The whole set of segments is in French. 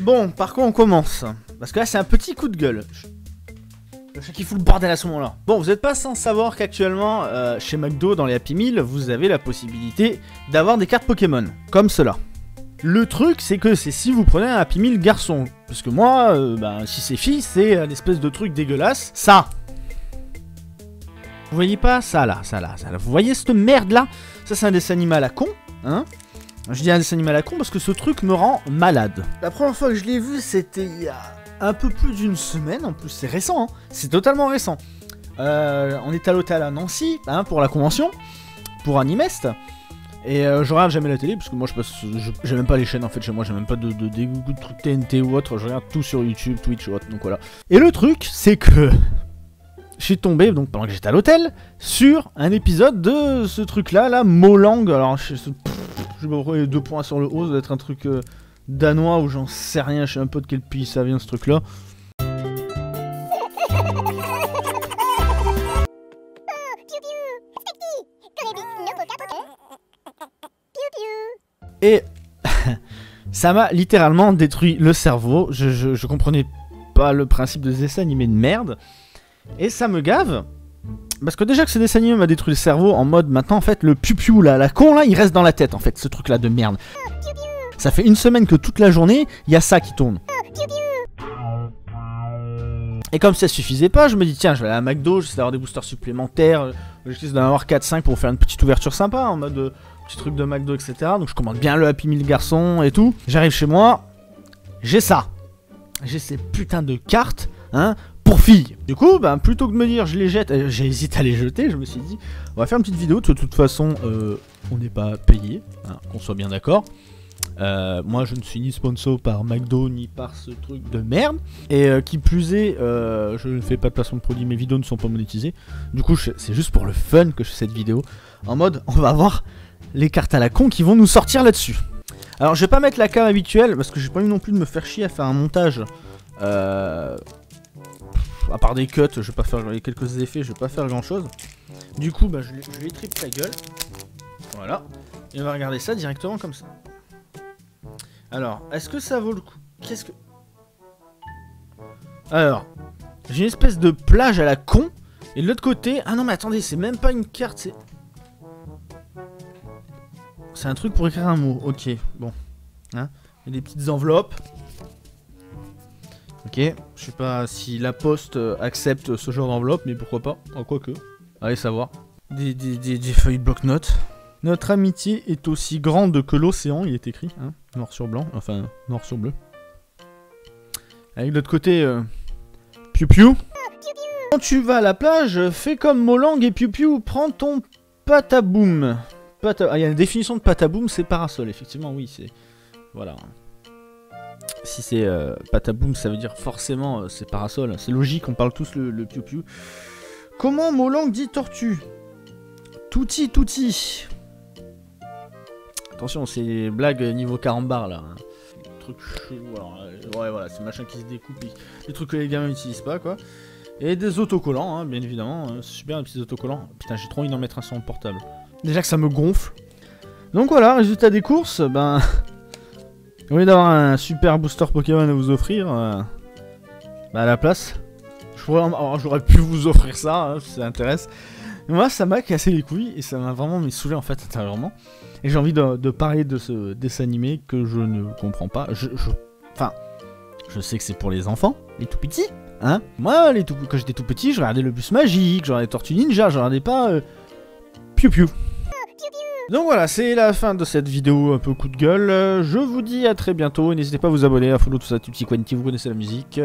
Bon, par quoi on commence? Parce que là, c'est un petit coup de gueule. Le chat qui fout le bordel à ce moment-là. Bon, vous n'êtes pas sans savoir qu'actuellement, chez McDo, dans les Happy Meal, vous avez la possibilité d'avoir des cartes Pokémon, comme cela. Le truc, c'est que c'est si vous prenez un Happy Meal garçon. Parce que moi, si c'est fille, c'est un espèce de truc dégueulasse. Ça! Vous voyez pas? Ça là. Vous voyez cette merde-là? Ça, c'est un dessin animal à con, hein? Je dis un dessin animal à con parce que ce truc me rend malade. La première fois que je l'ai vu, c'était il y a un peu plus d'une semaine. En plus, c'est récent, hein, c'est totalement récent. On est à l'hôtel à Nancy, hein, pour la convention, pour Animest. Et je regarde jamais la télé parce que moi, j'ai même pas les chaînes en fait chez moi. J'ai même pas de trucs TNT ou autre. Je regarde tout sur YouTube, Twitch ou autre. Donc voilà. Et le truc, c'est que je suis tombé, donc pendant que j'étais à l'hôtel, sur un épisode de ce truc-là, là, Molang. Alors, je sais pas pourquoi il y a 2 points sur le haut, ça doit être un truc danois ou j'en sais rien, je sais un peu de quel pays ça vient ce truc là. Et ça m'a littéralement détruit le cerveau, je comprenais pas le principe de dessin animé de merde. Et ça me gave. Parce que déjà que ce dessin animé m'a détruit le cerveau en mode maintenant en fait le Piu-Piu là, la con là, il reste dans la tête en fait, ce truc là de merde. Ça fait une semaine que toute la journée, il y a ça qui tourne. Et comme ça suffisait pas, je me dis tiens je vais aller à McDo, j'essaie d'avoir des boosters supplémentaires, j'essaie d'en avoir 4-5 pour faire une petite ouverture sympa en mode petit truc de McDo etc. Donc je commande bien le Happy Meal garçon et tout. J'arrive chez moi, j'ai ça. J'ai ces putains de cartes, hein, pour filles. Du coup, plutôt que de me dire je les jette, j'hésite à les jeter, je me suis dit on va faire une petite vidéo, de toute façon on n'est pas payé, hein, qu'on soit bien d'accord. Moi je ne suis ni sponsor par McDo ni par ce truc de merde. Et qui plus est, je ne fais pas de placement de produit, mes vidéos ne sont pas monétisées. Du coup c'est juste pour le fun que je fais cette vidéo, en mode on va voir les cartes à la con qui vont nous sortir là-dessus. Alors je vais pas mettre la cam habituelle parce que j'ai pas envie non plus de me faire chier à faire un montage. À part des cuts, je vais pas faire quelques effets, je vais pas faire grand chose. Du coup, je lui tripe la gueule. Voilà. Et on va regarder ça directement comme ça. Alors, est-ce que ça vaut le coup? Qu'est-ce que... Alors, j'ai une espèce de plage à la con. Et de l'autre côté... Ah non mais attendez, c'est même pas une carte, c'est... C'est un truc pour écrire un mot, ok. Bon. Hein, il y a des petites enveloppes. Ok, je sais pas si la poste accepte ce genre d'enveloppe, mais pourquoi pas, en quoi que, allez savoir. Des feuilles bloc-notes. Notre amitié est aussi grande que l'océan, il est écrit, hein, noir sur blanc, enfin noir sur bleu. Avec l'autre côté, Piu-Piu. Quand tu vas à la plage, fais comme Molang et Piu-Piu, prends ton pataboum. Ah, il y a une définition de pataboum, c'est parasol, effectivement, oui, c'est... Voilà. Si c'est pataboum, ça veut dire forcément c'est parasol. C'est logique, on parle tous le Piu-Piu. Comment Molang dit tortue? Touti, touti. Attention, c'est blague niveau carambar là. Hein. Truc chelou. Alors, ouais, voilà, c'est machin qui se découpe. Les trucs que les gamins n'utilisent pas quoi. Et des autocollants, hein, bien évidemment. Super, les petits autocollants. Putain, j'ai trop envie d'en mettre un sur mon portable. Déjà que ça me gonfle. Donc voilà, résultat des courses, ben. Au lieu d'avoir un super booster Pokémon à vous offrir, à la place, j'aurais pu vous offrir ça, hein, si ça intéresse. Et moi, ça m'a cassé les couilles et ça m'a vraiment saoulé en fait intérieurement. Et j'ai envie de parler de ce dessin animé que je ne comprends pas. Enfin, je sais que c'est pour les enfants, les tout petits, hein. Moi, quand j'étais tout petit, je regardais Le Bus Magique, je regardais Tortue Ninja, je regardais pas Piu-Piu. Donc voilà, c'est la fin de cette vidéo un peu coup de gueule. Je vous dis à très bientôt. N'hésitez pas à vous abonner, à follow tout ça, petit quanti, vous connaissez la musique.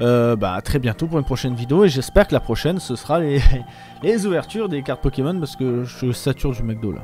À très bientôt pour une prochaine vidéo. Et j'espère que la prochaine, ce sera les ouvertures des cartes Pokémon parce que je sature du McDo là.